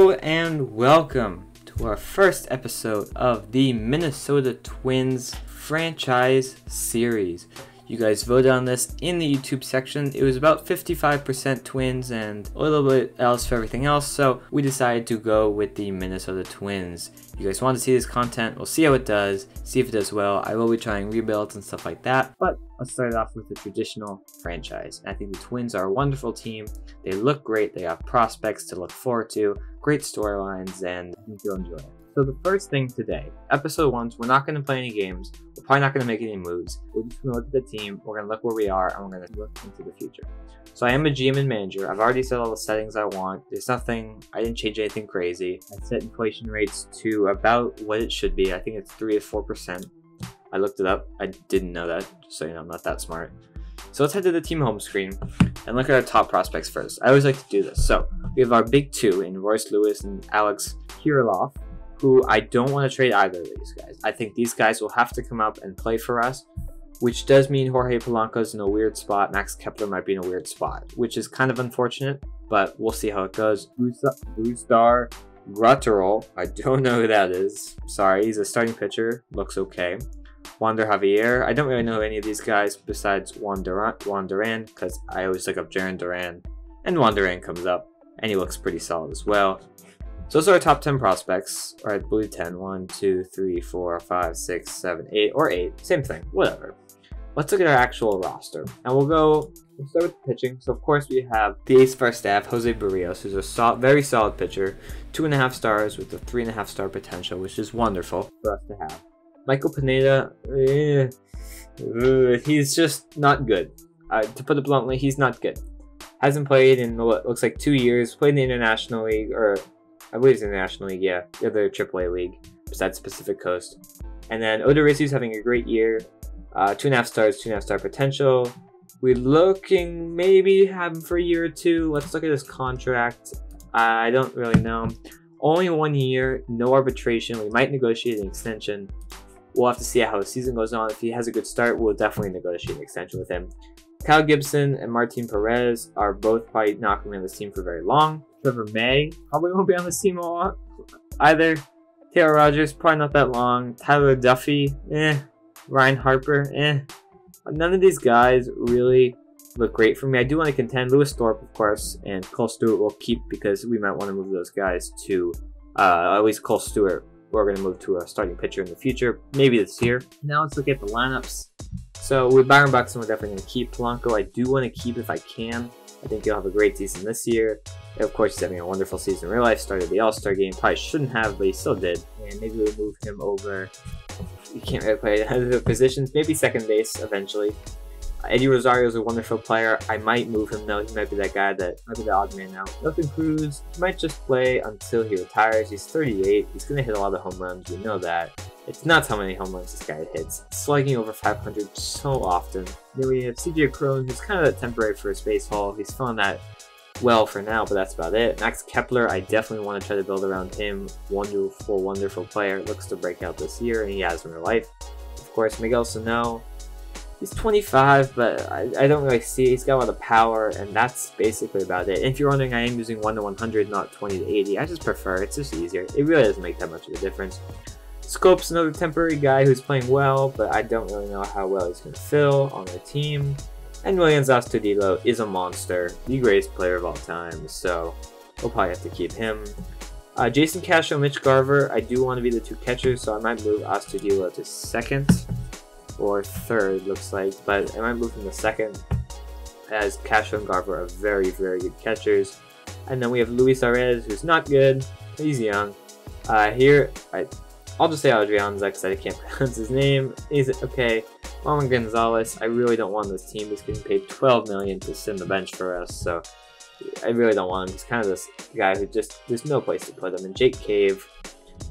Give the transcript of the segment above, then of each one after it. Hello and welcome to our first episode of the Minnesota Twins franchise series. You guys voted on this in the YouTube section. It was about 55% Twins and a little bit else for everything else, so we decided to go with the Minnesota Twins. You guys want to see this content, we'll see how it does, see if it does well. I will be trying rebuilds and stuff like that, but let's start off with the traditional franchise. I think the Twins are a wonderful team. They look great, they have prospects to look forward to, great storylines, and I think you'll enjoy it. So the first thing today, episode 1, we're not going to play any games, we're probably not going to make any moves, we're just going to look at the team, we're going to look where we are, and we're going to look into the future. So I am a GM and manager, I've already set all the settings I want, there's nothing, I didn't change anything crazy. I set inflation rates to about what it should be, I think it's 3 to 4%. I looked it up, I didn't know that, just so you know, I'm not that smart. So let's head to the team home screen and look at our top prospects first. I always like to do this. So we have our big two in Royce Lewis and Alex Kirilloff, who I don't want to trade either of these guys. I think these guys will have to come up and play for us, which does mean Jorge Polanco's in a weird spot, Max Kepler might be in a weird spot, which is kind of unfortunate, but we'll see how it goes. Luis Durán Graterol, I don't know who that is. Sorry, he's a starting pitcher, looks okay. Wander Javier, I don't really know any of these guys besides Wander Duran, because I always look up Jarren Duran, and Wander Duran comes up, and he looks pretty solid as well. So those are our top 10 prospects, or I believe 10, 1, 2, 3, 4, 5, 6, 7, 8, or 8, same thing, whatever. Let's look at our actual roster, and we'll start with the pitching. So of course we have the ace of our staff, José Berríos, who's a very solid pitcher, 2.5 stars with a 3.5 star potential, which is wonderful for us to have. Michael Pineda, he's just not good. To put it bluntly, he's not good. Hasn't played in what looks like 2 years, played in the International League, or I believe it's International League, yeah, the other AAA league, besides Pacific Coast. And then Odorizzi's having a great year, 2.5 stars, 2.5 star potential. We're looking maybe have him for a year or two. Let's look at his contract. I don't really know. Only 1 year, no arbitration. We might negotiate an extension. We'll have to see how the season goes on. If he has a good start, we'll definitely negotiate an extension with him. Kyle Gibson and Martin Perez are both probably not going to be on this team for very long. Trevor May probably won't be on this team a lot either. Taylor Rogers, probably not that long. Tyler Duffy, Ryan Harper, None of these guys really look great for me. I do want to contend. Lewis Thorpe, of course, and Cole Stewart will keep because we might want to move those guys to, at least Cole Stewart, we're going to move to a starting pitcher in the future, maybe this year. Now let's look at the lineups. So with Byron Buxton, we're definitely going to keep. Polanco, I do want to keep if I can. I think he'll have a great season this year. And of course, he's having a wonderful season in real life. Started the All-Star game. Probably shouldn't have, but he still did. And maybe we'll move him over. He can't really play other positions. Maybe second base eventually. Eddie Rosario is a wonderful player. I might move him though. He might be that guy that might be the odd man out. Nelson Cruz might just play until he retires. He's 38. He's going to hit a lot of home runs. We know that. It's nuts how many home runs this guy hits. Slugging over 500 so often. Then we have CJ Cron, who's kind of that temporary first base haul. He's filling that well for now, but that's about it. Max Kepler, I definitely want to try to build around him. Wonderful, wonderful player. Looks to break out this year, and he has in real life. Of course, Miguel Sano. He's 25, but I don't really see it. He's got a lot of power, and that's basically about it. And if you're wondering, I am using 1 to 100, not 20 to 80. I just prefer. It's just easier. It really doesn't make that much of a difference. Scope's another temporary guy who's playing well, but I don't really know how well he's going to fill on the team. And Williams Astudillo is a monster, the greatest player of all time, so we'll probably have to keep him. Jason Castro, Mitch Garver, I do want to be the two catchers, so I might move Astudillo to second. Or third, looks like, but I might move him to second, as Castro and Garver are very, very good catchers. And then we have Luis Arez, who's not good, but he's young. I'll just say Adrianza because I can't pronounce his name. Is it okay? Marwin Gonzalez, I really don't want this team. He's getting paid $12 million to sit on the bench for us, so I really don't want him. He's kind of this guy who just, there's no place to put him. And Jake Cave.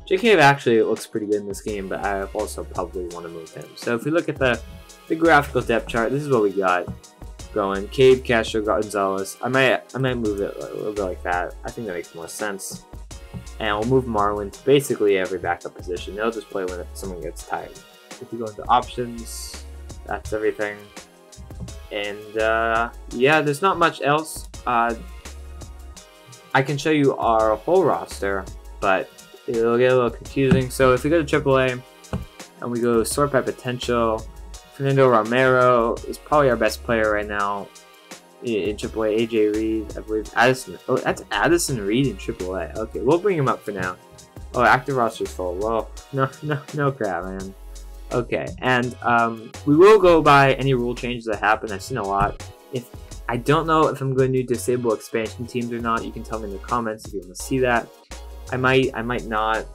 Jake Cave actually looks pretty good in this game, but I also probably want to move him. So if we look at the graphical depth chart, this is what we got going. Cave, Castro, Gonzalez. I might move it a little bit like that. I think that makes more sense. And we'll move Marwin to basically every backup position. They'll just play when someone gets tired. If you go into options, that's everything. And yeah, there's not much else. I can show you our whole roster, but it'll get a little confusing. So if we go to AAA and we go sort by potential, Fernando Romero is probably our best player right now in AAA. AJ Reed, I believe. Addison. Oh, that's Addison Reed in AAA. Okay, we'll bring him up for now. Oh, active roster's full. Well, no crap, man. Okay, and we will go by any rule changes that happen. I've seen a lot. If I don't know if I'm going to disable expansion teams or not, you can tell me in the comments if you want to see that. I might not.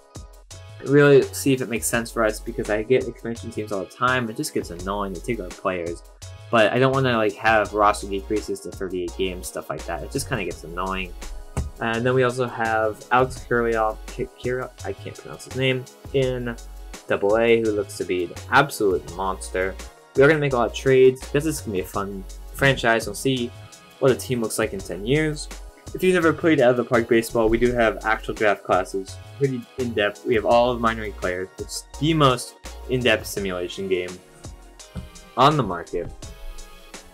Really see if it makes sense for us, because I get expansion teams all the time. It just gets annoying to take our players, but I don't want to like have roster decreases to 38 games, stuff like that. It just kind of gets annoying. And then we also have Alex Kirilloff, I can't pronounce his name, in AA, who looks to be an absolute monster. We are going to make a lot of trades because this is going to be a fun franchise. We'll see what a team looks like in 10 years. If you've never played Out of the Park Baseball, we do have actual draft classes, pretty in-depth. We have all of minor league players. It's the most in-depth simulation game on the market,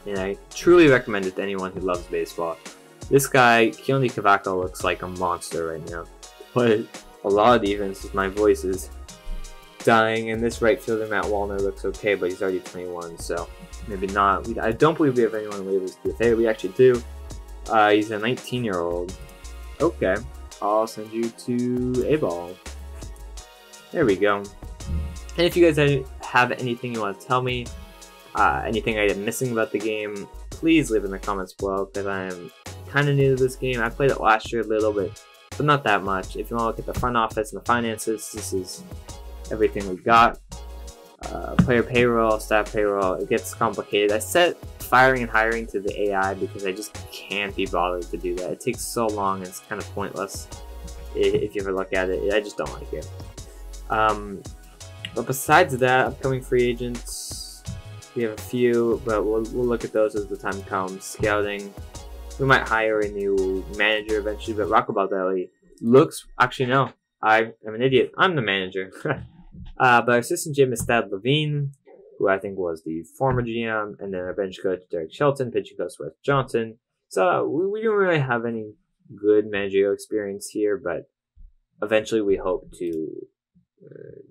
and I truly recommend it to anyone who loves baseball. This guy, Keoni Cavaco, looks like a monster right now. But a lot of defense, my voice is dying, and this right fielder, Matt Wallner, looks okay, but he's already 21, so maybe not. I don't believe we have anyone waivers PFA. We actually do. He's a 19-year-old. Okay, I'll send you to A-ball. There we go. And if you guys have anything you want to tell me, anything I am missing about the game, please leave in the comments below, because I am kind of new to this game. I played it last year a little bit, but not that much. If you want to look at the front office and the finances, this is everything we got. Player payroll, staff payroll, it gets complicated. I set firing and hiring to the AI because I just can't be bothered to do that. It takes so long and it's kind of pointless if you ever look at it. I just don't like it. But besides that, upcoming free agents, we have a few, but we'll look at those as the time comes. Scouting, we might hire a new manager eventually, but Rockabaldelli looks, actually no, I am an idiot. I'm the manager. But our assistant GM is Thad Levine, who I think was the former GM, and then our bench coach, Derek Shelton, pitching coach, Wes Johnson. So we don't really have any good managerial experience here, but eventually we hope to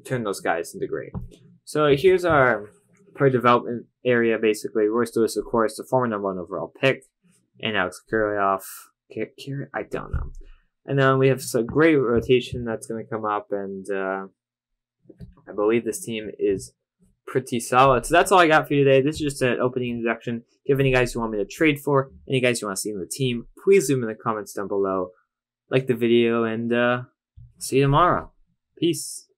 turn those guys into great. So here's our player development area, basically. Royce Lewis, of course, the former number 1 overall pick, and Alex Kirilloff. I don't know. And then we have some great rotation that's going to come up, and I believe this team is pretty solid. So that's all I got for you today. This is just an opening introduction. If you have any guys you want me to trade for, any guys you want to see in the team, please leave them in the comments down below. Like the video, and see you tomorrow. Peace.